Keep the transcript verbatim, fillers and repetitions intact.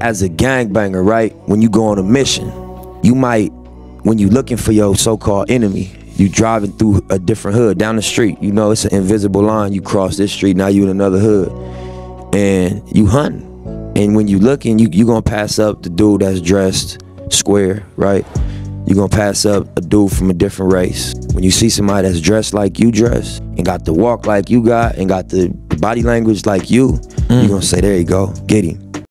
as a gangbanger, right, when you go on a mission, you might, when you looking for your so-called enemy, you driving through a different hood down the street, you know, it's an invisible line, you cross this street, now you in another hood, and you hunting. And when you looking, you, you gonna pass up the dude that's dressed square, right? You gonna pass up a dude from a different race. When you see somebody that's dressed like you dress, and got the walk like you got, and got the body language like you, mm. you gonna say, there you go, get him.